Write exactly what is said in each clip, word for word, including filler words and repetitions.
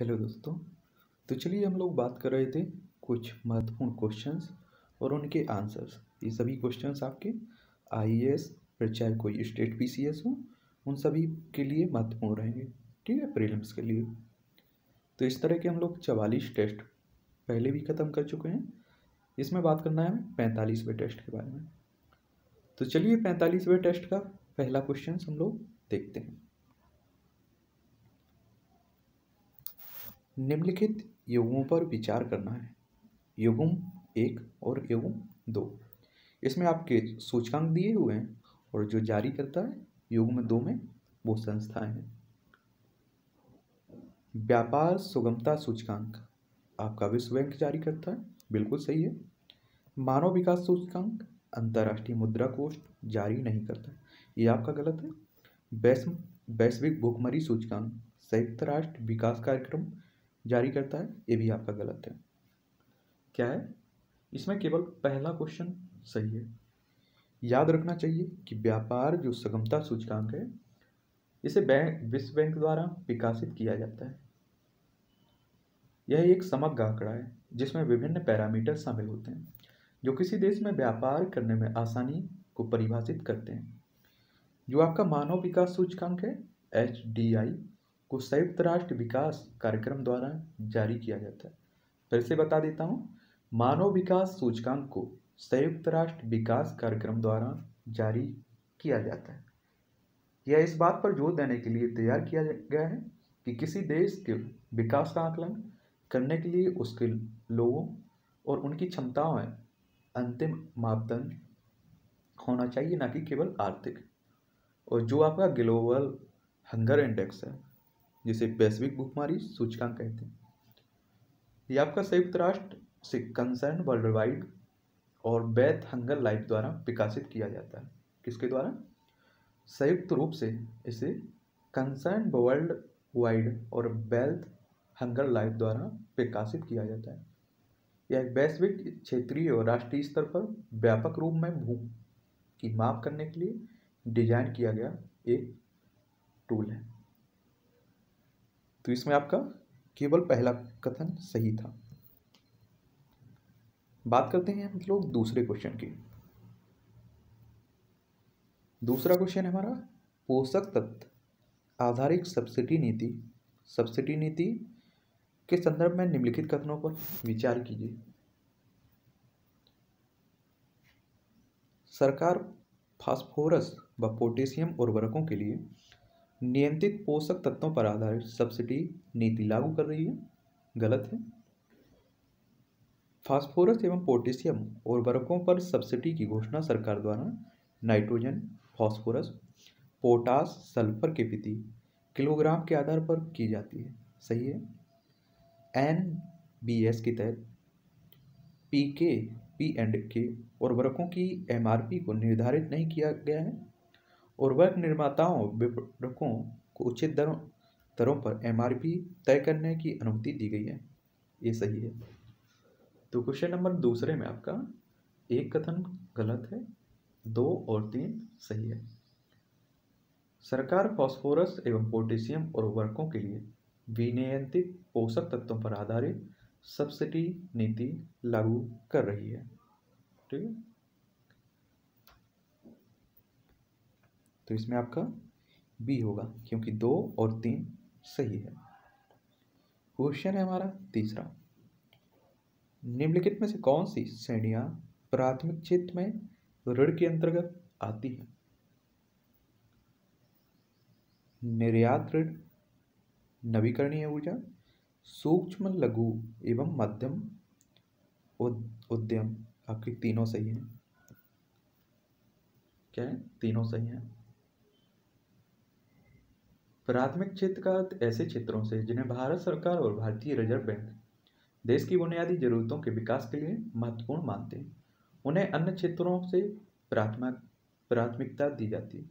Hello दोस्तों, तो चलिए हम लोग बात कर रहे थे कुछ महत्वपूर्ण क्वेश्चंस और उनके आंसर्स। ये सभी क्वेश्चंस आपके आई ए एस फिर चाहे कोई स्टेट पी सी एस हो, उन सभी के लिए महत्वपूर्ण रहेंगे, ठीक है, प्रीलिम्स के लिए। तो इस तरह के हम लोग चवालीस टेस्ट पहले भी ख़त्म कर चुके हैं। इसमें बात करना है हमें पैंतालीसवें टेस्ट के बारे में। तो चलिए पैंतालीसवें टेस्ट का पहला क्वेश्चन हम लोग देखते हैं। निम्नलिखित युग्मों पर विचार करना है। युग्म एक और युग्म दो, इसमें आपके सूचकांक दिए हुए हैं और जो जारी करता है युग्म दो में वो संस्थाएं हैं। व्यापार सुगमता सूचकांक आपका विश्व बैंक जारी करता है, बिल्कुल सही है। मानव विकास सूचकांक अंतर्राष्ट्रीय मुद्रा कोष जारी नहीं करता, ये आपका गलत है। वैश्व वैश्विक भूखमरी सूचकांक संयुक्त राष्ट्र विकास कार्यक्रम जारी करता है, ये भी आपका गलत है। क्या है इसमें, केवल पहला क्वेश्चन सही है। याद रखना चाहिए कि व्यापार जो सुगमता सूचकांक है, इसे बैंक विश्व बैंक द्वारा विकसित किया जाता है। यह एक समग्र आंकड़ा है जिसमें विभिन्न पैरामीटर शामिल होते हैं जो किसी देश में व्यापार करने में आसानी को परिभाषित करते हैं। जो आपका मानव विकास सूचकांक है एच डी आई को संयुक्त राष्ट्र विकास कार्यक्रम द्वारा जारी किया जाता है। फिर से बता देता हूँ, मानव विकास सूचकांक को संयुक्त राष्ट्र विकास कार्यक्रम द्वारा जारी किया जाता है। यह इस बात पर जोर देने के लिए तैयार किया गया है कि किसी देश के विकास का आकलन करने के लिए उसके लोगों और उनकी क्षमताओं में अंतिम मापदंड होना चाहिए, ना कि केवल आर्थिक। और जो आपका ग्लोबल हंगर इंडेक्स है, जिसे वैश्विक भूखमरी सूचकांक कहते हैं, यह आपका संयुक्त राष्ट्र से कंसर्न वर्ल्ड वाइड और बैथ हंगर लाइफ द्वारा विकसित किया जाता है। किसके द्वारा? संयुक्त रूप से इसे कंसर्न वर्ल्ड वाइड और बैथ हंगर लाइफ द्वारा विकसित किया जाता है। यह वैश्विक, क्षेत्रीय और राष्ट्रीय स्तर पर व्यापक रूप में भूख की माप करने के लिए डिजाइन किया गया एक टूल है। तो इसमें आपका केवल पहला कथन सही था। बात करते हैं हम लोग दूसरे क्वेश्चन की। दूसरा क्वेश्चन हमारा पोषक तत्व आधारित सब्सिडी नीति। सब्सिडी नीति के संदर्भ में निम्नलिखित कथनों पर विचार कीजिए। सरकार फास्फोरस व पोटेशियम उर्वरकों के लिए नियंत्रित पोषक तत्वों पर आधारित सब्सिडी नीति लागू कर रही है, गलत है। फास्फोरस एवं पोटेशियम उर्वरकों पर सब्सिडी की घोषणा सरकार द्वारा नाइट्रोजन, फास्फोरस, पोटास, सल्फर के प्रति किलोग्राम के आधार पर की जाती है, सही है। एन बी एस के तहत पी के पी एंड के उर्वरकों की एम आर पी को निर्धारित नहीं किया गया है। उर्वरक निर्माताओं विपणकों को उचित दरों दरों पर एम आर पी तय करने की अनुमति दी गई है, ये सही है। तो क्वेश्चन नंबर दूसरे में आपका एक कथन गलत है, दो और तीन सही है। सरकार फास्फोरस एवं पोटेशियम उर्वरकों के लिए विनियंत्रित पोषक तत्वों पर आधारित सब्सिडी नीति लागू कर रही है, ठीक है। तो इसमें आपका बी होगा क्योंकि दो और तीन सही है। क्वेश्चन है हमारा तीसरा, निम्नलिखित में से कौन सी श्रेणियाँ प्राथमिक क्षेत्र में ऋण के अंतर्गत आती है? निर्यात ऋण, नवीकरणीय ऊर्जा, सूक्ष्म लघु एवं मध्यम उद्यम, आपके तीनों सही हैं। क्या है? तीनों सही हैं। प्राथमिक क्षेत्र का अर्थ ऐसे क्षेत्रों से जिन्हें भारत सरकार और भारतीय रिजर्व बैंक देश की बुनियादी जरूरतों के विकास के लिए महत्वपूर्ण मानते हैं, उन्हें अन्य क्षेत्रों से प्राथमिक प्राथमिकता दी जाती है।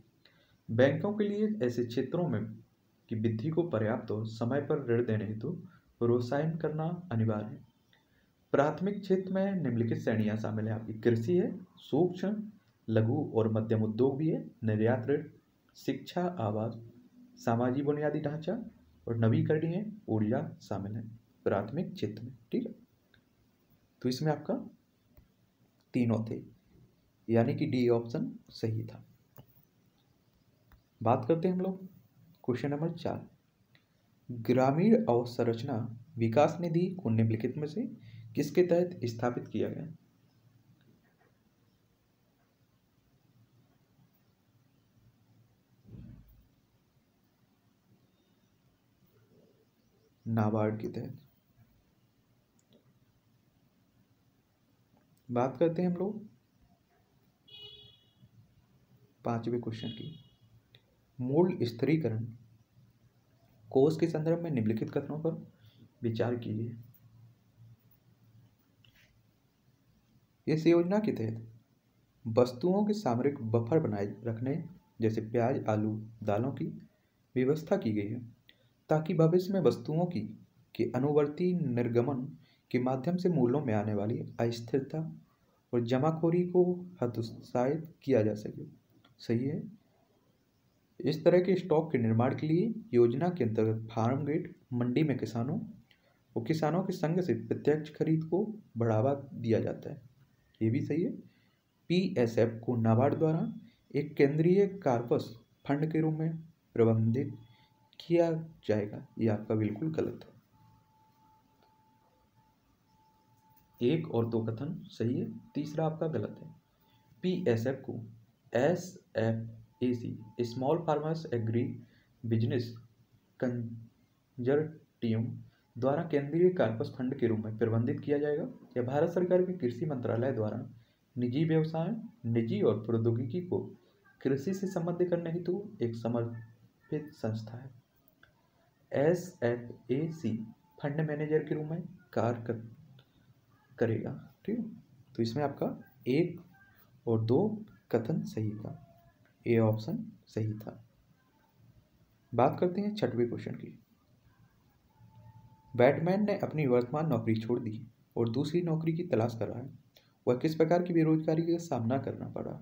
बैंकों के लिए ऐसे क्षेत्रों में की वृद्धि को पर्याप्त और समय पर ऋण देने हेतु प्रोत्साहन करना अनिवार्य है। प्राथमिक क्षेत्र में निम्नलिखित श्रेणियाँ शामिल हैं, आपकी कृषि है, सूक्ष्म लघु और मध्यम उद्योग भी है, निर्यात ऋण, शिक्षा, आवास, सामाजिक बुनियादी ढांचा और नवीकरणीय ऊर्जा शामिल है प्राथमिक क्षेत्र में। ठीक है, तो इसमें आपका तीनों थे, यानी कि डी ऑप्शन सही था। बात करते हैं हम लोग क्वेश्चन नंबर चार, ग्रामीण अवसंरचना विकास निधि को निम्नलिखित में से किसके तहत स्थापित किया गया? नाबार्ड के तहत। बात करते हैं हम लोग पांचवें क्वेश्चन की, मूल स्थिरीकरण कोर्स के संदर्भ में निम्नलिखित कथनों पर विचार कीजिए। इस योजना के तहत वस्तुओं के सामरिक बफर बनाए रखने जैसे प्याज, आलू, दालों की व्यवस्था की गई है ताकि भविष्य में वस्तुओं की के अनुवर्ती निर्गमन के माध्यम से मूल्यों में आने वाली अस्थिरता और जमाखोरी को हतोत्साहित किया जा सके। सही है, इस तरह के स्टॉक के निर्माण के लिए योजना के अंतर्गत फार्म गेट मंडी में किसानों और किसानों के संघ से प्रत्यक्ष खरीद को बढ़ावा दिया जाता है। ये भी सही है। पीएसएफ को नाबार्ड द्वारा एक केंद्रीय कार्पस फंड के रूप में प्रबंधित किया जाएगा। ये आपका बिल्कुल गलत है। एक और दो कथन सही है, तीसरा आपका गलत है। पीएसएफ को SFAC Small farmers agri business कंजर्टियम द्वारा केंद्रीय कार्पस फंड के रूप में प्रबंधित किया जाएगा। यह भारत सरकार के कृषि मंत्रालय द्वारा निजी व्यवसाय, निजी और प्रौद्योगिकी को कृषि से संबंधित करने हेतु एक समर्पित संस्था है। S F A C fund manager के रूप में कार्य कर, करेगा। ठीक है, तो इसमें आपका एक और दो कथन सही था, ए ऑप्शन सही था। बात करते हैं छठवें क्वेश्चन की, बैटमैन ने अपनी वर्तमान नौकरी छोड़ दी और दूसरी नौकरी की तलाश कर रहा है। वह किस प्रकार की बेरोजगारी का सामना करना पड़ा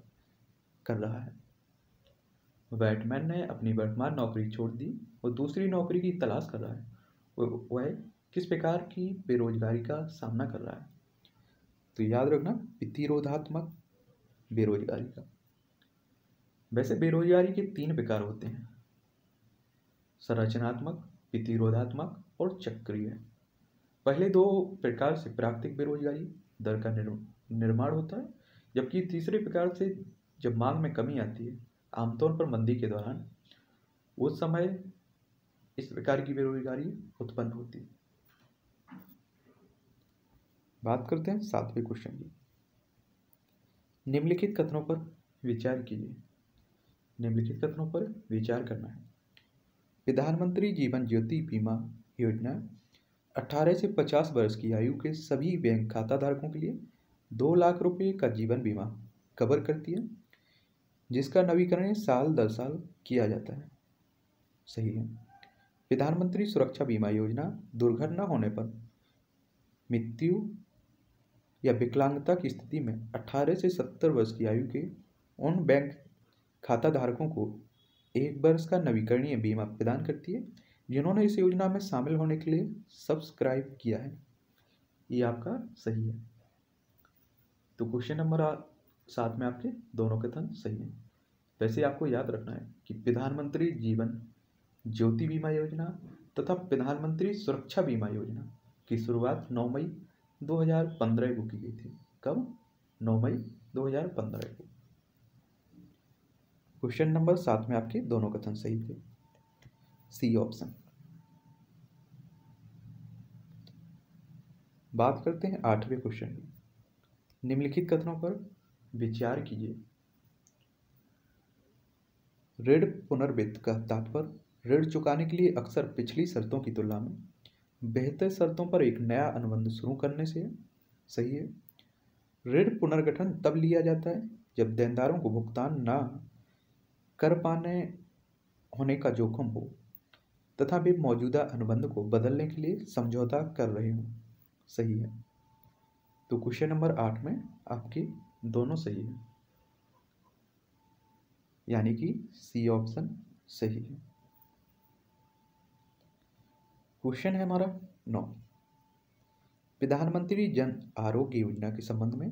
कर रहा है? बैटमैन ने अपनी वर्तमान नौकरी छोड़ दी और दूसरी नौकरी की तलाश कर रहा है। वह किस प्रकार की बेरोजगारी का सामना कर रहा है? तो याद रखना, प्रतिरोधात्मक बेरोजगारी का। वैसे बेरोजगारी के तीन प्रकार होते हैं, संरचनात्मक, प्रतिरोधात्मक और चक्रीय। पहले दो प्रकार से प्राकृतिक बेरोजगारी दर का निर्माण होता है, जबकि तीसरे प्रकार से जब मांग में कमी आती है, आमतौर पर मंदी के दौरान, उस समय इस प्रकार की बेरोजगारी उत्पन्न होती है। बात करते हैं सातवें क्वेश्चन की, निम्नलिखित कथनों पर विचार कीजिए। निम्नलिखित कथनों पर विचार करना है। प्रधानमंत्री जीवन ज्योति बीमा योजना अठारह से पचास वर्ष की आयु के सभी बैंक खाता धारकों के लिए दो लाख रुपये का जीवन बीमा कवर करती है, जिसका नवीकरण साल दर साल किया जाता है। सही है। प्रधानमंत्री सुरक्षा बीमा योजना दुर्घटना होने पर, मृत्यु या विकलांगता की स्थिति में अठारह से सत्तर वर्ष की आयु के उन बैंक खाता धारकों को एक वर्ष का नवीकरणीय बीमा प्रदान करती है जिन्होंने इस योजना में शामिल होने के लिए सब्सक्राइब किया है। ये आपका सही है। तो क्वेश्चन नंबर साथ में आपके दोनों कथन सही हैं। वैसे आपको याद रखना है कि प्रधानमंत्री जीवन ज्योति बीमा योजना तथा प्रधानमंत्री सुरक्षा बीमा योजना की शुरुआत नौ मई दो हज़ार पंद्रह को की गई थी। कब? नौ मई दो हज़ार पंद्रह को। क्वेश्चन नंबर सात में आपके दोनों कथन सही थे, सी ऑप्शन। बात करते हैं आठवें क्वेश्चन की, निम्नलिखित कथनों पर विचार कीजिए। ऋण पुनर्वित्त का तात्पर्य ऋण चुकाने के लिए अक्सर पिछली शर्तों की तुलना में बेहतर शर्तों पर एक नया अनुबंध शुरू करने से है। सही है। ऋण पुनर्गठन तब लिया जाता है जब देनदारों को भुगतान ना कर पाने होने का जोखिम हो तथा वे मौजूदा अनुबंध को बदलने के लिए समझौता कर रहे हों। सही है। तो क्वेश्चन नंबर आठ में आपकी दोनों सही है, यानी कि सी ऑप्शन सही है। क्वेश्चन है हमारा नौ, प्रधानमंत्री जन आरोग्य योजना के संबंध में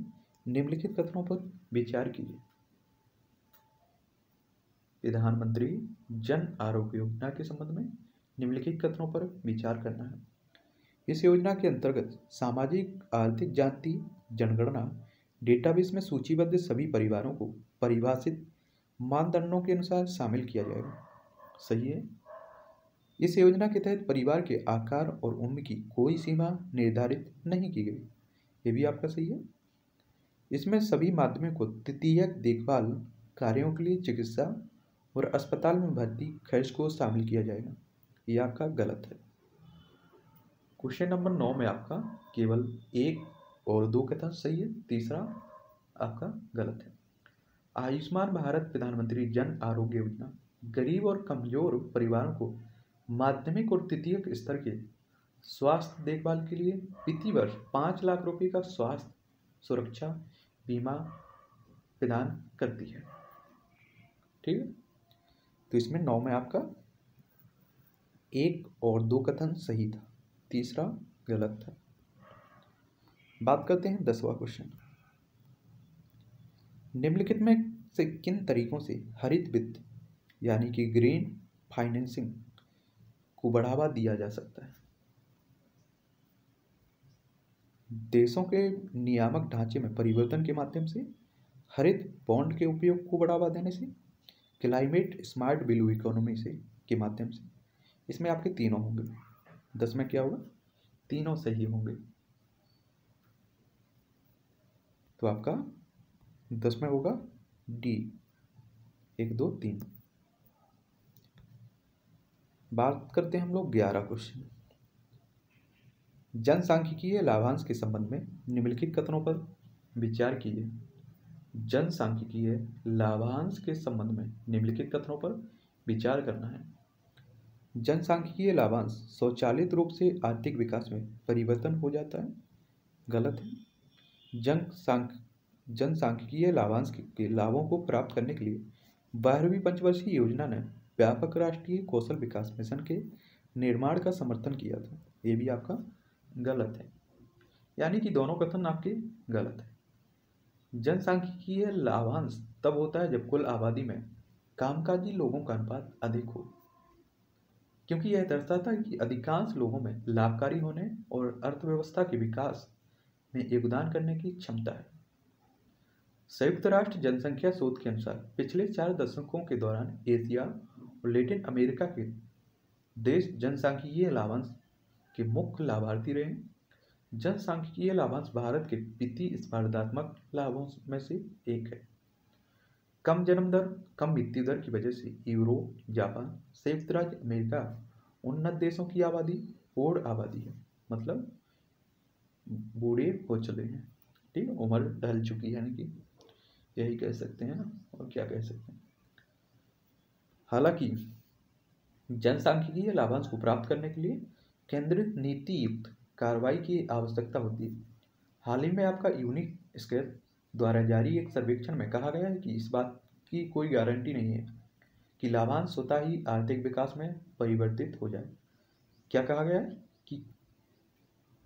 निम्नलिखित कथनों पर विचार कीजिए। प्रधानमंत्री जन आरोग्य योजना के संबंध में निम्नलिखित कथनों पर विचार करना है। इस योजना के अंतर्गत सामाजिक आर्थिक जाति जनगणना डेटाबेस में सूचीबद्ध सभी परिवारों को परिभाषित मानदंडों के अनुसार शामिल किया जाएगा। सही है। इस योजना के तहत परिवार के आकार और उम्र की कोई सीमा निर्धारित नहीं की गई, ये भी आपका सही है। इसमें सभी माध्यमों को तृतीयक देखभाल कार्यों के लिए चिकित्सा और अस्पताल में भर्ती खर्च को शामिल किया जाएगा, ये आपका गलत है। क्वेश्चन नंबर नौ में आपका केवल एक और दो कथन सही है, तीसरा आपका गलत है। आयुष्मान भारत प्रधानमंत्री जन आरोग्य योजना गरीब और कमजोर परिवारों को माध्यमिक और तृतीयक स्तर के स्वास्थ्य देखभाल के लिए प्रति वर्ष पाँच लाख रुपये का स्वास्थ्य सुरक्षा बीमा प्रदान करती है। ठीक है, तो इसमें नौ में आपका एक और दो कथन सही था, तीसरा गलत था। बात करते हैं दसवां क्वेश्चन, निम्नलिखित में से किन तरीकों से हरित वित्त यानी कि ग्रीन फाइनेंसिंग को बढ़ावा दिया जा सकता है। देशों के नियामक ढांचे में परिवर्तन के माध्यम से, हरित बॉन्ड के उपयोग को बढ़ावा देने से, क्लाइमेट स्मार्ट ब्लू इकोनॉमी से के माध्यम से। इसमें आपके तीनों होंगे, दस में क्या होगा, तीनों सही होंगे। तो आपका दस में होगा डी, एक दो तीन। बात करते हैं हम लोग ग्यारह क्वेश्चन, जनसांख्यिकीय लाभांश के संबंध में निम्नलिखित कथनों पर विचार कीजिए। जनसांख्यिकीय लाभांश के संबंध में निम्नलिखित कथनों पर विचार करना है। जनसांख्यिकीय लाभांश स्वचालित रूप से आर्थिक विकास में परिवर्तन हो जाता है, गलत है। जनसांख जनसांख्यिकीय लाभांश के लाभों को प्राप्त करने के लिए बारहवीं पंचवर्षीय योजना ने व्यापक राष्ट्रीय कौशल विकास मिशन के निर्माण का समर्थन किया था, ये भी आपका गलत है। यानी कि दोनों कथन आपके गलत है। जनसांख्यिकीय लाभांश तब होता है जब कुल आबादी में कामकाजी लोगों का अनुपात अधिक हो, क्योंकि यह दर्शाता है कि अधिकांश लोगों में लाभकारी होने और अर्थव्यवस्था के विकास में योगदान करने की क्षमता है। संयुक्त राष्ट्र जनसंख्या शोध के अनुसार पिछले चार दशकों के दौरान एशिया और लैटिन अमेरिका के देश जनसांख्यिकीय लाभांश के मुख्य लाभार्थी रहे। जनसांख्यिकीय लाभांश भारत के वित्तीय स्पर्धात्मक लाभों में से एक है। कम जन्म दर, कम वित्तीय दर की वजह से यूरोप, जापान, संयुक्त राज्य अमेरिका उन्नत देशों की आबादी प्रौढ़ आबादी है, मतलब बूढ़े हो चले हैं। ठीक है, उम्र ढल चुकी है, यानी कि यही कह सकते हैं ना, और क्या कह सकते हैं। हालांकि जनसांख्यिकीय लाभांश को प्राप्त करने के लिए केंद्रित नीति युक्त कार्रवाई की आवश्यकता होती है। हाल ही में आपका यूनिक स्केल द्वारा जारी एक सर्वेक्षण में कहा गया है कि इस बात की कोई गारंटी नहीं है कि लाभांश स्वतः ही आर्थिक विकास में परिवर्तित हो जाए। क्या कहा गया है कि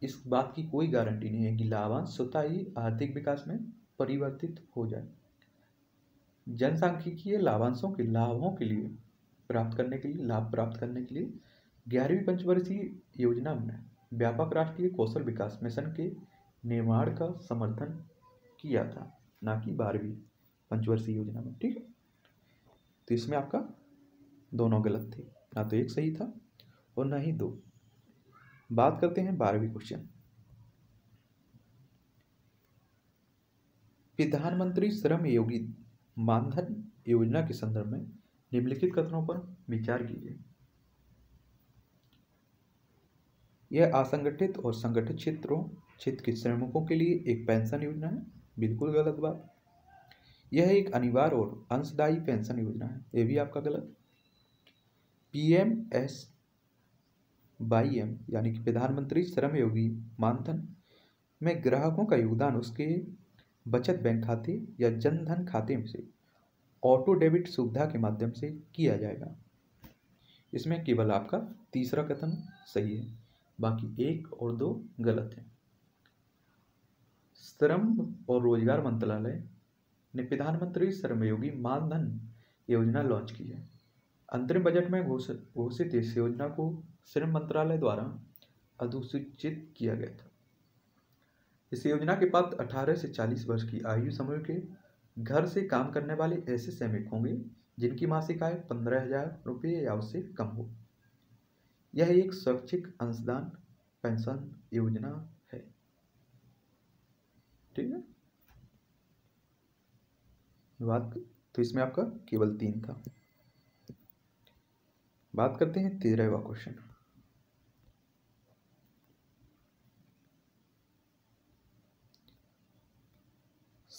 इस बात की कोई गारंटी नहीं है कि लाभांश स्वतः ही आर्थिक विकास में परिवर्तित हो जाए। जनसांख्यिकीय लाभांशों के लाभों के लिए प्राप्त करने के लिए लाभ प्राप्त करने के लिए ग्यारहवीं पंचवर्षीय योजना में व्यापक राष्ट्रीय कौशल विकास मिशन के निर्माण का समर्थन किया था, ना कि बारहवीं पंचवर्षीय योजना में। ठीक है, तो इसमें आपका दोनों गलत थे, ना तो एक सही था और ना ही दो। बात करते हैं बारहवीं क्वेश्चन, प्रधानमंत्री श्रम योगी मानधन योजना के संदर्भ में निम्नलिखित कथनों पर विचार कीजिए। यह असंगठित और संगठित क्षेत्रों क्षेत्र के श्रमिकों के लिए एक पेंशन योजना है, बिल्कुल गलत बात। यह एक अनिवार्य और अंशदायी पेंशन योजना है, यह भी आपका गलत। पीएम एस बाई एम यानी कि प्रधानमंत्री श्रम योगी मानधन में ग्राहकों का योगदान उसके बचत बैंक खाते या जनधन खाते में से ऑटो डेबिट सुविधा के माध्यम से किया जाएगा, इसमें केवल आपका तीसरा कथन सही है, बाकी एक और दो गलत है। श्रम और रोजगार मंत्रालय ने प्रधानमंत्री श्रमयोगी मानधन योजना लॉन्च की है। अंतरिम बजट में घोषित इस योजना को श्रम मंत्रालय द्वारा अधिसूचित किया गया था। इस योजना के बाद अठारह से चालीस वर्ष की आयु समूह के घर से काम करने वाले ऐसे श्रमिक होंगे जिनकी मासिक आय पंद्रह हजार रुपये या उससे कम हो। यह एक स्वैच्छिक अंशदान पेंशन योजना है। ठीक है बात, तो इसमें आपका केवल तीन था। बात करते हैं तेरहवा क्वेश्चन।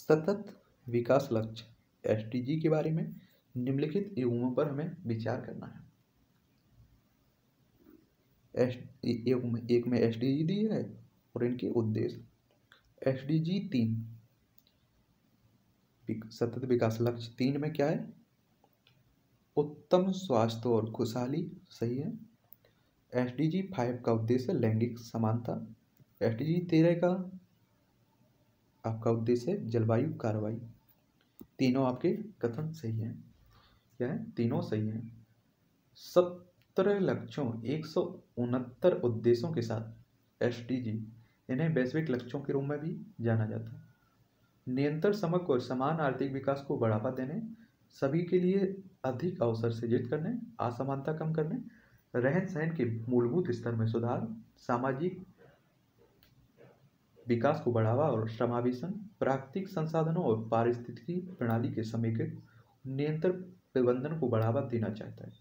सतत विकास लक्ष्य एस डी जी के बारे में निम्नलिखित एवं पर हमें विचार करना है। एस एक में एस डी जी दिया है और इनके उद्देश्य। एस डी जी तीन, सतत विकास लक्ष्य तीन में क्या है? उत्तम स्वास्थ्य और खुशहाली सही है। एस डी जी फाइव का उद्देश्य लैंगिक समानता। एस डी जी तेरह का आपका उद्देश्य है जलवायु कार्रवाई। तीनों आपके कथन सही हैं, क्या है? तीनों सही हैं। सत्रह लक्ष्यों एक सौ उनहत्तर उद्देश्यों के साथ एस डी जी, इन्हें वैश्विक लक्ष्यों के रूप में भी जाना जाता है। निरंतर समग्र और समान आर्थिक विकास को बढ़ावा देने, सभी के लिए अधिक अवसर सृजित करने, असमानता कम करने, रहन सहन के मूलभूत स्तर में सुधार, सामाजिक विकास को बढ़ावा और समावेशन, प्राकृतिक संसाधनों और पारिस्थितिकी प्रणाली के समेकित नियंत्रण प्रबंधन को बढ़ावा देना चाहता है।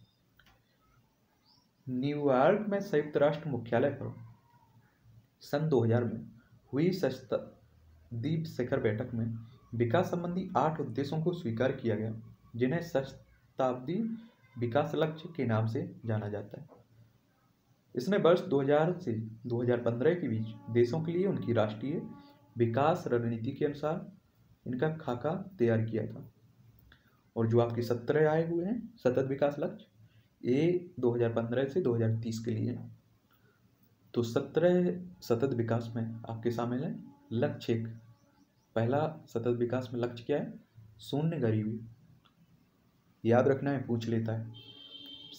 न्यूयॉर्क में संयुक्त राष्ट्र मुख्यालय पर सन दो हज़ार में हुई सशद्वीप शिखर बैठक में विकास संबंधी आठ उद्देश्यों को स्वीकार किया गया, जिन्हें शताब्दी विकास लक्ष्य के नाम से जाना जाता है। इसमें वर्ष दो हज़ार से दो हज़ार पंद्रह के बीच देशों के लिए उनकी राष्ट्रीय विकास रणनीति के अनुसार इनका खाका तैयार किया था। और जो आपके सत्रह आए हुए हैं सतत विकास लक्ष्य, ये दो हज़ार पंद्रह से दो हज़ार तीस के लिए हैं। तो सत्रह सतत विकास में आपके शामिल हैं लक्ष्य एक। पहला सतत विकास में लक्ष्य क्या है? शून्य गरीबी। याद रखना है, पूछ लेता है।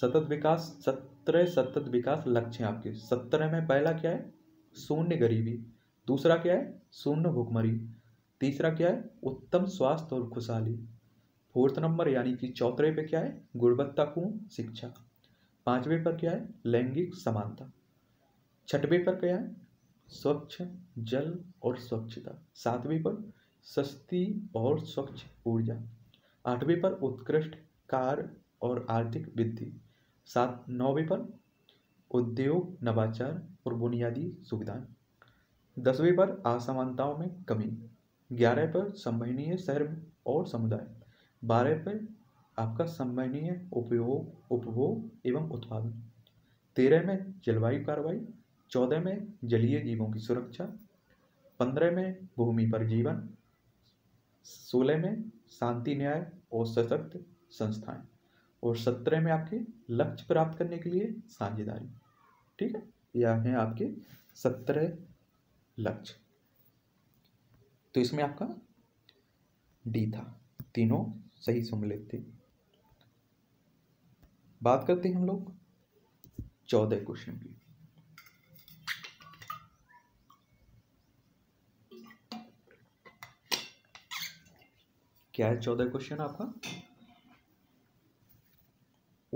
सतत विकास सत्रह सतत विकास लक्ष्य हैं आपके। सत्रह में पहला क्या है? शून्य गरीबी। दूसरा क्या है? शून्य भुखमरी। तीसरा क्या है? उत्तम स्वास्थ्य और खुशहाली। फोर्थ नंबर यानी कि चौथे पे क्या है? गुणवत्तापूर्ण शिक्षा। पांचवे पर क्या है? लैंगिक समानता। छठवें पर क्या है? स्वच्छ जल और स्वच्छता। सातवें पर सस्ती और स्वच्छ ऊर्जा। आठवें पर उत्कृष्ट कार्य और आर्थिक वृद्धि। सात नौवे पर उद्योग नवाचार और बुनियादी सुविधाएं। दसवें पर असमानताओं में कमी। ग्यारह पर संवहनीय शहर और समुदाय। बारह पर आपका संवहनीय उपयोग उपभोग एवं उत्पादन। तेरह में जलवायु कार्रवाई। चौदह में जलीय जीवों की सुरक्षा। पंद्रह में भूमि पर जीवन। सोलह में शांति न्याय और सशक्त संस्थाएं। और सत्रह में आपके लक्ष्य प्राप्त करने के लिए साझेदारी। ठीक है, यह है आपके सत्रह लक्ष्य। तो इसमें आपका डी था, तीनों सही सम्मिलित थे। बात करते हैं हम लोग चौदह क्वेश्चन की। क्या है चौदह क्वेश्चन आपका?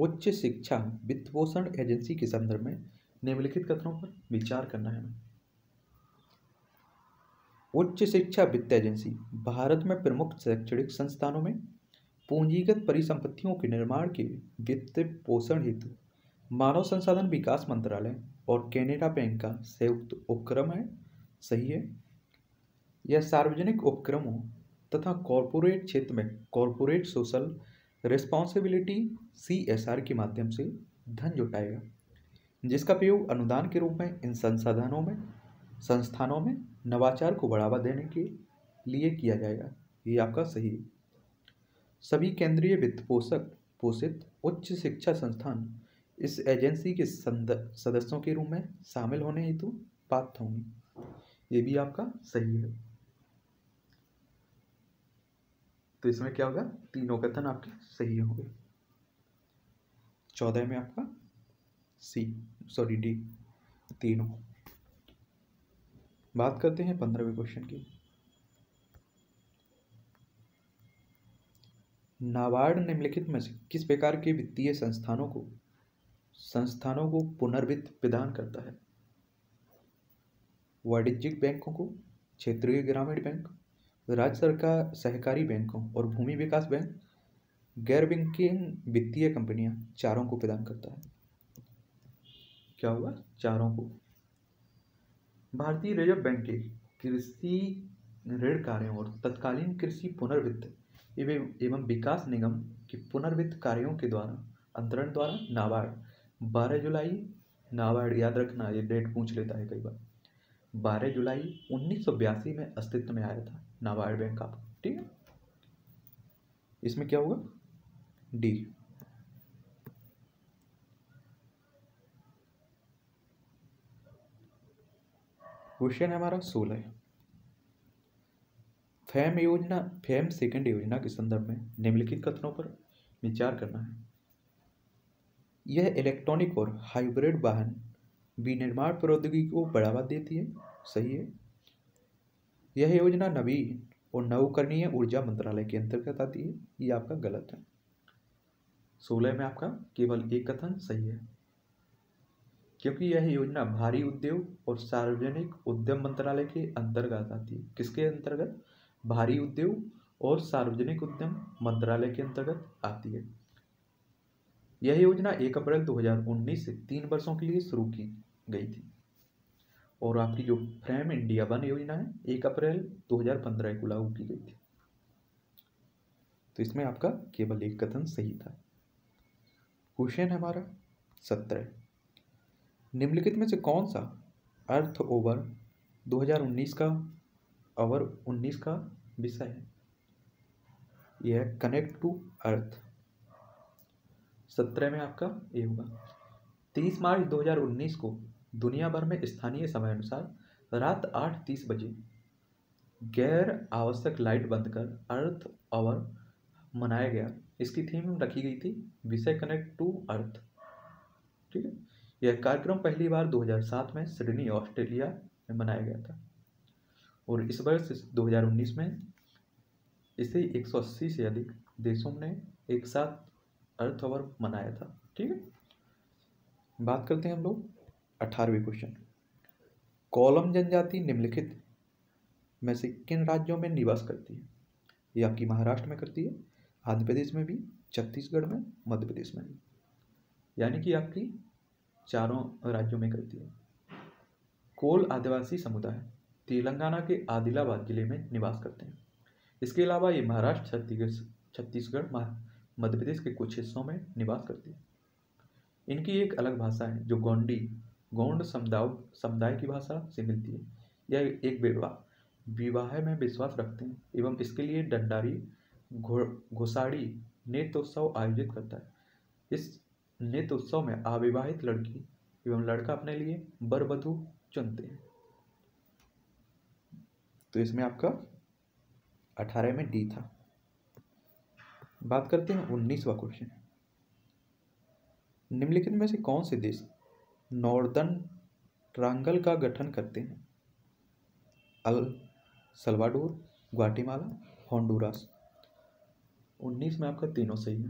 उच्च शिक्षा वित्त पोषण एजेंसी के संदर्भ में निम्नलिखित कथनों पर विचार करना है। उच्च शिक्षा वित्त एजेंसी भारत में प्रमुख शैक्षणिक संस्थानों में पूंजीगत परिसंपत्तियों के निर्माण के वित्त पोषण हेतु मानव संसाधन विकास मंत्रालय और कैनेडा बैंक का संयुक्त उपक्रम है, सही है। यह सार्वजनिक उपक्रमों तथा कॉरपोरेट क्षेत्र में corporate social responsibility C S R के माध्यम से धन जुटाएगा, जिसका प्रयोग अनुदान के रूप में इन संसाधनों में संस्थानों में नवाचार को बढ़ावा देने के लिए किया जाएगा। ये आपका सही है। सभी केंद्रीय वित्त पोषक पोषित उच्च शिक्षा संस्थान इस एजेंसी के सदस्यों के रूप में शामिल होने हेतु पात्र होंगे। ये भी आपका सही है। तो इसमें क्या होगा, तीनों कथन आपके सही होंगे। चौदह में आपका सी सॉरी डी तीनों। बात करते हैं पंद्रहवें क्वेश्चन की। नाबार्ड निम्नलिखित में से किस प्रकार के वित्तीय संस्थानों को संस्थानों को पुनर्वित्त प्रदान करता है? वाणिज्यिक बैंकों को, क्षेत्रीय ग्रामीण बैंक, राज्य सरकार सहकारी बैंकों और भूमि विकास बैंक, गैर बैंकिंग वित्तीय कंपनियां, चारों को प्रदान करता है। क्या हुआ, चारों को। भारतीय रिजर्व बैंक के कृषि ऋण कार्यों और तत्कालीन कृषि पुनर्वित्त एवं विकास निगम के पुनर्वित्त कार्यों के द्वारा अंतरण द्वारा नाबार्ड बारह जुलाई, नाबार्ड याद रखना ये डेट पूछ लेता है कई बार, बारह जुलाई उन्नीस सौ बयासी में अस्तित्व में आया था नाबार्ड बैंक आप, ठीक है। इसमें क्या होगा, डी। क्वेश्चन है हमारा सोलह। फेम योजना फेम सेकंड योजना के संदर्भ में निम्नलिखित कथनों पर विचार करना है। यह इलेक्ट्रॉनिक और हाइब्रिड वाहन विनिर्माण प्रौद्योगिकी को बढ़ावा देती है, सही है। यह योजना नवीन और नवकरणीय ऊर्जा मंत्रालय के अंतर्गत आती है, ये आपका गलत है। सोलह में आपका केवल एक कथन सही है, क्योंकि यह योजना भारी उद्योग और सार्वजनिक उद्यम मंत्रालय के अंतर्गत आती है। किसके अंतर्गत? भारी उद्योग और सार्वजनिक उद्यम मंत्रालय के अंतर्गत आती है। यह योजना एक अप्रैल दो हज़ार उन्नीस से तीन वर्षों के लिए शुरू की गई थी। और आपकी जो फ्रेम इंडिया वन योजना है एक अप्रैल दो हज़ार पंद्रह को लागू की गई थी। तो इसमें आपका केवल एक कथन सही था। क्वेश्चन हमारा सत्रह। निम्नलिखित में से कौन सा अर्थ ओवर दो हज़ार उन्नीस का ओवर उन्नीस का विषय है? यह है कनेक्ट टू अर्थ। सत्रह में आपका ये होगा। तीस मार्च दो हज़ार उन्नीस को दुनिया भर में स्थानीय समय अनुसार रात आठ तीस बजे गैर आवश्यक लाइट बंद कर अर्थ आवर मनाया गया। इसकी थीम रखी गई थी विषय कनेक्ट टू अर्थ, ठीक है। यह कार्यक्रम पहली बार दो हज़ार सात में सिडनी ऑस्ट्रेलिया में मनाया गया था और इस वर्ष दो हज़ार उन्नीस में इसे एक सौ अस्सी से अधिक देशों ने एक साथ अर्थ आवर मनाया था, ठीक है। बात करते हैं हम लोग अठारहवें क्वेश्चन। कोलम जनजाति निम्नलिखित में से किन राज्यों में निवास करती है? ये आपकी महाराष्ट्र में करती है, आंध्र प्रदेश में भी, छत्तीसगढ़ में, मध्य प्रदेश में भी, यानी कि आपकी चारों राज्यों में करती है। कोल आदिवासी समुदाय तेलंगाना के आदिलाबाद जिले में निवास करते हैं। इसके अलावा ये महाराष्ट्र, छत्तीसगढ़ छत्तीसगढ़ मध्य प्रदेश के कुछ हिस्सों में निवास करती है। इनकी एक अलग भाषा है जो गोंडी गोंड समुदाय समुदाय की भाषा से मिलती है। यह एक विवाह विवाह में विश्वास रखते हैं एवं इसके लिए डंडारी घोसाड़ी नृत्योत्सव आयोजित करता है। इस नृत्योत्सव में अविवाहित लड़की एवं लड़का अपने लिए वर वधू चुनते हैं। तो इसमें आपका अठारह में डी था। बात करते हैं उन्नीसवां क्वेश्चन। निम्नलिखित में से कौन से देश नॉर्दर्न ट्रायंगल का गठन करते हैं? El Salvador, Guatemala, Honduras. उन्नीस में आपका तीनों सही है,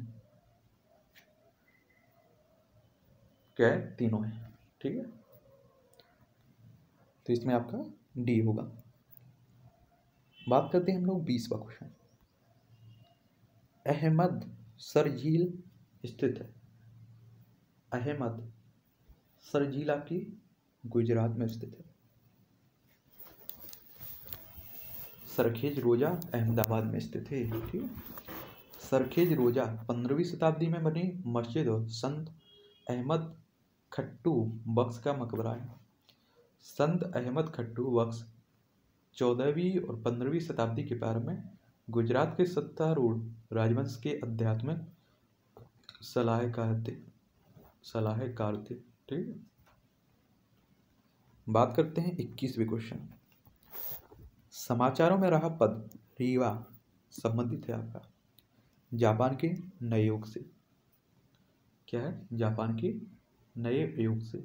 क्या है, तीनों है, ठीक है। तो इसमें आपका डी होगा। बात करते हैं हम लोग बीसवा क्वेश्चन। अहमद सर झील स्थित है। अहमद सर झील आपकी गुजरात में स्थित है। सरखेज रोजा अहमदाबाद में स्थित है, ठीक है। सरखेज रोजा पंद्रहवीं शताब्दी में बनी मस्जिद और संत अहमद खट्टू बख्श का मकबरा है। संत अहमद खट्टू बख्श चौदहवीं और पंद्रहवीं शताब्दी के प्रारंभ में गुजरात के सत्तारूढ़ राजवंश के आध्यात्मिक सलाहकार थे। सलाहकार थे। ठीक है, बात करते हैं इक्कीसवें क्वेश्चन। समाचारों में रहा पद रीवा संबंधित है आपका जापान के नए योग से। क्या है? जापान के नए योग से।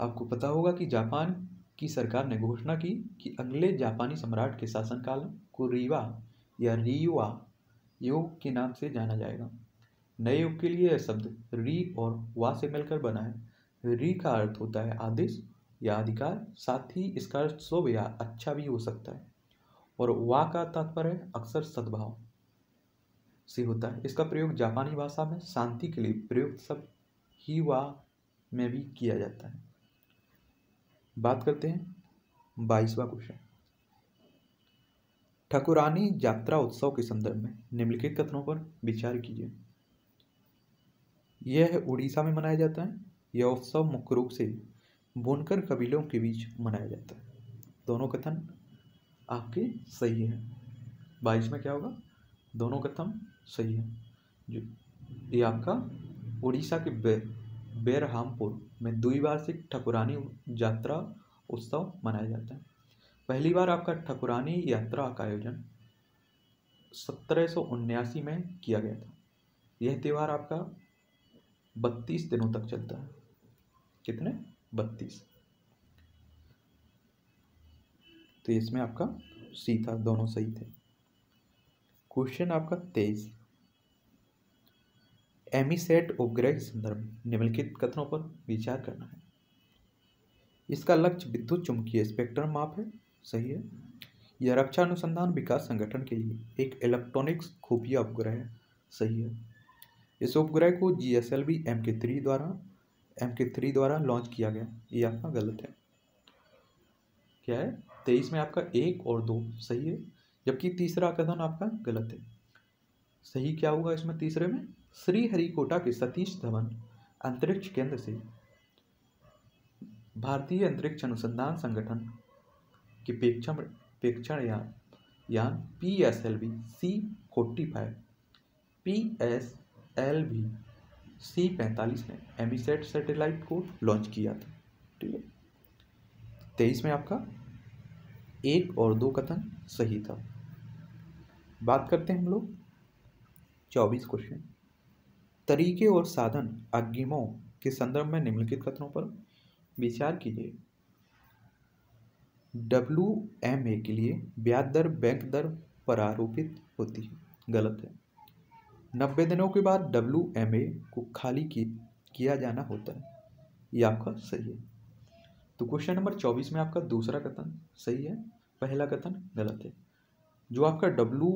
आपको पता होगा कि जापान की सरकार ने घोषणा की कि अगले जापानी सम्राट के शासनकाल को रीवा या रीवा योग के नाम से जाना जाएगा। नए योग के लिए यह शब्द री और वा से मिलकर बना है। री का अर्थ होता है आदेश या अधिकार, साथ ही इसका अर्थ शुभ या अच्छा भी हो सकता है, और वा का तात्पर्य अक्सर सद्भाव से होता है। इसका प्रयोग जापानी भाषा में शांति के लिए प्रयुक्त शब्द ही वा में भी किया जाता है। बात करते हैं बाईसवां क्वेश्चन। ठकुरानी यात्रा उत्सव के संदर्भ में निम्नलिखित कथनों पर विचार कीजिए। यह उड़ीसा में मनाया जाता है। यह उत्सव मुख्य रूप से बुनकर कबीलों के बीच मनाया जाता है। दोनों कथन आपके सही है। बाईस में क्या होगा? दोनों कथन सही है। जो ये आपका उड़ीसा के बे बेरहामपुर में द्विवार्षिक ठकुरानी यात्रा उत्सव मनाया जाता है। पहली बार आपका ठकुरानी यात्रा का आयोजन सत्रह सौ उन्यासी में किया गया था। यह त्यौहार आपका बत्तीस दिनों तक चलता है। कितने? बत्तीस। तो इसमें आपका सी था, दोनों सही थे। क्वेश्चन आपका तेईस। एमीसैट उपग्रह के संदर्भ में निम्नलिखित कथनों पर विचार करना है। इसका लक्ष्य विद्युत चुंबकीय स्पेक्ट्रम माप है, सही है। यह रक्षा अनुसंधान विकास संगठन के लिए एक इलेक्ट्रॉनिक्स खुफिया उपग्रह है, सही है। इस उपग्रह को G S L V M K three द्वारा एम के थ्री द्वारा लॉन्च किया गया। ये आपका गलत है। क्या है? तेईस में आपका एक और दो सही है, जबकि तीसरा कथन आपका गलत है। सही क्या होगा इसमें? तीसरे में श्रीहरिकोटा के सतीश धवन अंतरिक्ष केंद्र से भारतीय अंतरिक्ष अनुसंधान संगठन के प्रेक्षण प्रेक्षण यान यान P S L V C forty five P S L V C पैंतालीस ने एमीसैट सैटेलाइट को लॉन्च किया था। ठीक है, तेईस में आपका एक और दो कथन सही था। बात करते हैं हम लोग चौबीस क्वेश्चन। तरीके और साधन अग्रिमों के संदर्भ में निम्नलिखित कथनों पर विचार कीजिए। डब्ल्यू एम ए के लिए ब्याज दर बैंक दर पर आरोपित होती है, गलत है। नब्बे दिनों के बाद डब्ल्यू एम ए को खाली किया जाना होता है। ये आपका सही है। तो क्वेश्चन नंबर चौबीस में आपका दूसरा कथन सही है, पहला कथन गलत है। जो आपका डब्ल्यू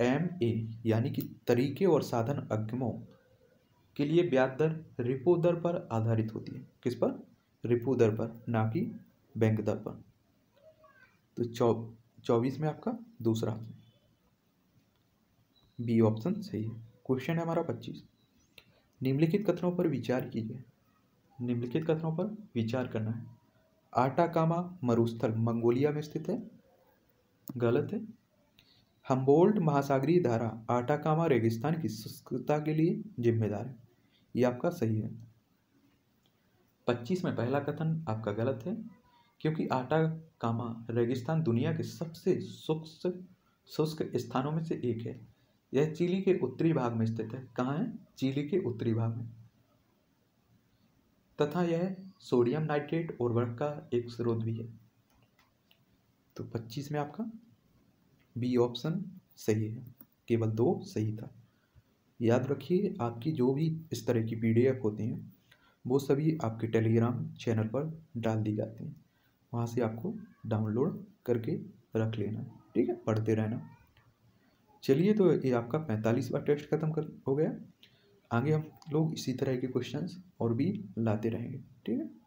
एम ए यानी कि तरीके और साधन अग्रिमों के लिए ब्याज दर रेपो दर पर आधारित होती है। किस पर? रेपो दर पर, ना कि बैंक दर पर। तो चौ चौबीस में आपका दूसरा ऑप्शन बी ऑप्शन सही है। क्वेश्चन है हमारा पच्चीस। निम्नलिखित कथनों पर विचार कीजिए। निम्नलिखित कथनों पर विचार करना है। आटाकामा मरुस्थल मंगोलिया में स्थित है, गलत है। हम्बोल्ट महासागरीय धारा आटाकामा रेगिस्तान की शुष्कता के लिए जिम्मेदार है। ये आपका सही है। पच्चीस में पहला कथन आपका गलत है, क्योंकि आटाकामा रेगिस्तान दुनिया के सबसे शुष्क शुष्क स्थानों में से एक है। यह चिली के उत्तरी भाग में स्थित है। कहाँ है? चिली के उत्तरी भाग में, तथा यह सोडियम नाइट्रेट उर्वरक का एक स्रोत भी है। तो पच्चीस में आपका बी ऑप्शन सही है, केवल दो सही था। याद रखिए, आपकी जो भी इस तरह की पीडीएफ होती हैं वो सभी आपके टेलीग्राम चैनल पर डाल दी जाती हैं। वहाँ से आपको डाउनलोड करके रख लेना, ठीक है, पढ़ते रहना। चलिए, तो ये आपका पैंतालीसवां टेस्ट खत्म कर हो गया। आगे हम लोग इसी तरह के क्वेश्चंस और भी लाते रहेंगे, ठीक है।